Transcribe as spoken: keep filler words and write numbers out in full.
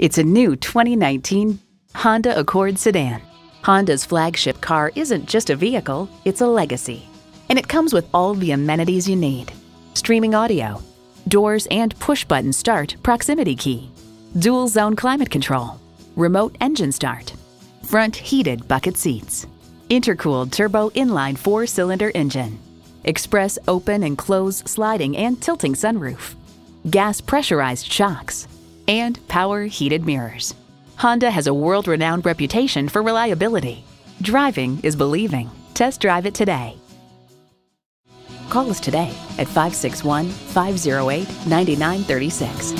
It's a new twenty nineteen Honda Accord sedan. Honda's flagship car isn't just a vehicle, it's a legacy. And it comes with all the amenities you need. Streaming audio, doors and push-button start proximity key, dual zone climate control, remote engine start, front heated bucket seats, intercooled turbo inline four-cylinder engine, express open and close sliding and tilting sunroof, gas pressurized shocks, and power heated mirrors. Honda has a world-renowned reputation for reliability. Driving is believing. Test drive it today. Call us today at five six one, five oh eight, nine nine three six.